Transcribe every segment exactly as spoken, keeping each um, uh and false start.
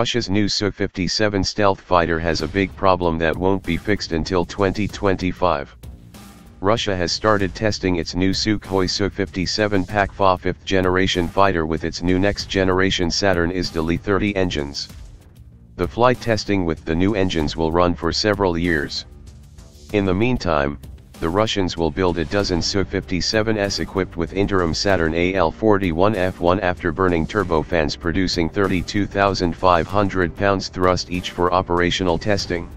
Russia's new S U fifty-seven stealth fighter has a big problem that won't be fixed until twenty twenty-five. Russia has started testing its new Sukhoi S U fifty-seven P A K five fifth generation fighter with its new next generation Saturn izdeliye thirty engines. The flight testing with the new engines will run for several years. In the meantime, the Russians will build a dozen S U fifty-sevens equipped with interim Saturn A L forty-one F one afterburning turbofans producing thirty-two thousand five hundred pounds thrust each for operational testing.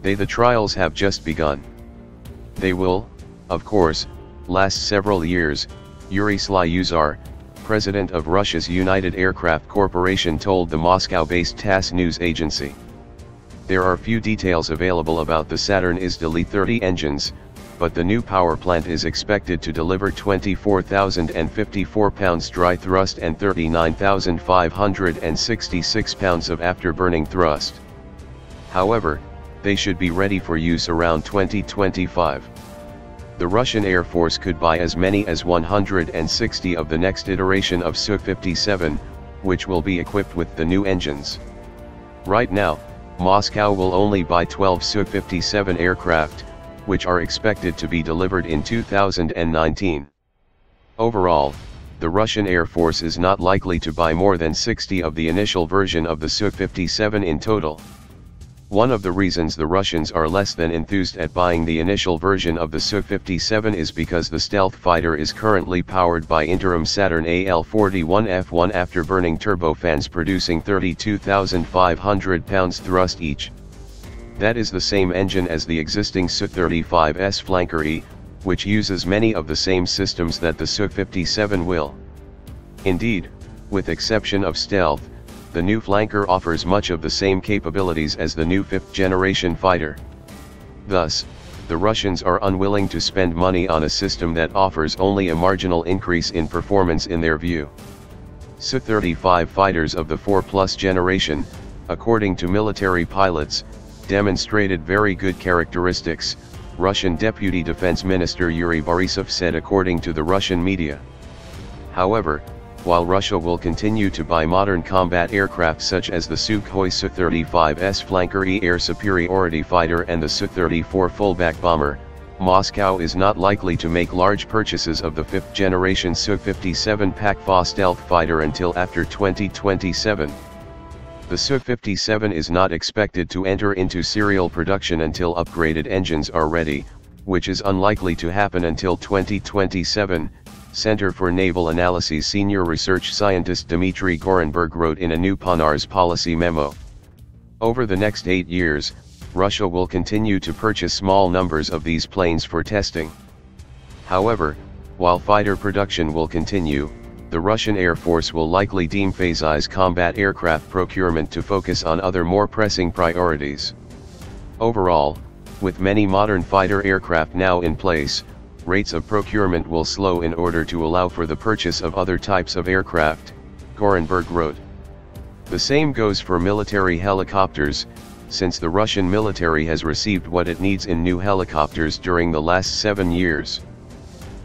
They the trials have just begun. They will, of course, last several years, Yuri Slyusar, president of Russia's United Aircraft Corporation, told the Moscow-based TASS news agency. There are few details available about the Saturn izdeliye thirty engines, but the new power plant is expected to deliver twenty-four thousand fifty-four pounds dry thrust and thirty-nine thousand five hundred sixty-six pounds of afterburning thrust. However, they should be ready for use around twenty twenty-five. The Russian Air Force could buy as many as one hundred sixty of the next iteration of S U fifty-seven, which will be equipped with the new engines. Right now, Moscow will only buy twelve S U fifty-seven aircraft, which are expected to be delivered in two thousand nineteen. Overall, the Russian Air Force is not likely to buy more than sixty of the initial version of the S U fifty-seven in total. One of the reasons the Russians are less than enthused at buying the initial version of the S U fifty-seven is because the stealth fighter is currently powered by interim Saturn A L forty-one F one afterburning turbofans producing thirty-two thousand five hundred pounds thrust each. That is the same engine as the existing S U thirty-five S Flanker-E, which uses many of the same systems that the S U fifty-seven will. Indeed, with exception of stealth, the new Flanker offers much of the same capabilities as the new fifth-generation fighter. Thus, the Russians are unwilling to spend money on a system that offers only a marginal increase in performance in their view. S U thirty-five fighters of the four plus generation, according to military pilots, demonstrated very good characteristics, Russian Deputy Defense Minister Yuri Borisov said according to the Russian media. However, while Russia will continue to buy modern combat aircraft such as the Sukhoi S U thirty-five S Flanker-E air superiority fighter and the S U thirty-four fullback bomber, Moscow is not likely to make large purchases of the fifth generation S U fifty-seven P A K five stealth fighter until after twenty twenty-seven. The S U fifty-seven is not expected to enter into serial production until upgraded engines are ready, which is unlikely to happen until twenty twenty-seven. Center for Naval Analysis senior research scientist Dmitry Gorenberg wrote in a new PONARS policy memo. Over the next eight years, Russia will continue to purchase small numbers of these planes for testing. However, while fighter production will continue, the Russian Air Force will likely deemphasize combat aircraft procurement to focus on other more pressing priorities. Overall, with many modern fighter aircraft now in place, rates of procurement will slow in order to allow for the purchase of other types of aircraft, Gorenberg wrote. The same goes for military helicopters, since the Russian military has received what it needs in new helicopters during the last seven years.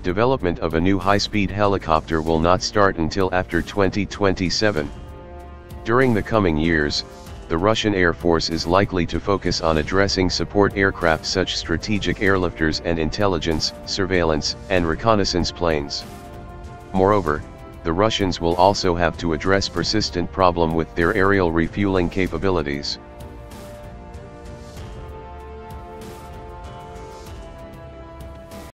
Development of a new high-speed helicopter will not start until after twenty twenty-seven. During the coming years, the Russian Air Force is likely to focus on addressing support aircraft such strategic airlifters and intelligence, surveillance, and reconnaissance planes. Moreover, the Russians will also have to address persistent problem with their aerial refueling capabilities.